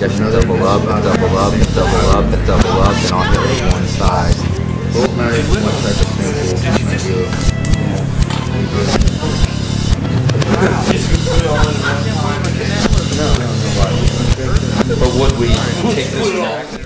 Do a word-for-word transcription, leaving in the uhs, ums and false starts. Just double up, double up, double up, double up, and I'll hit with one side. Both nice, one type of thing. No, no, no. But would we take this back?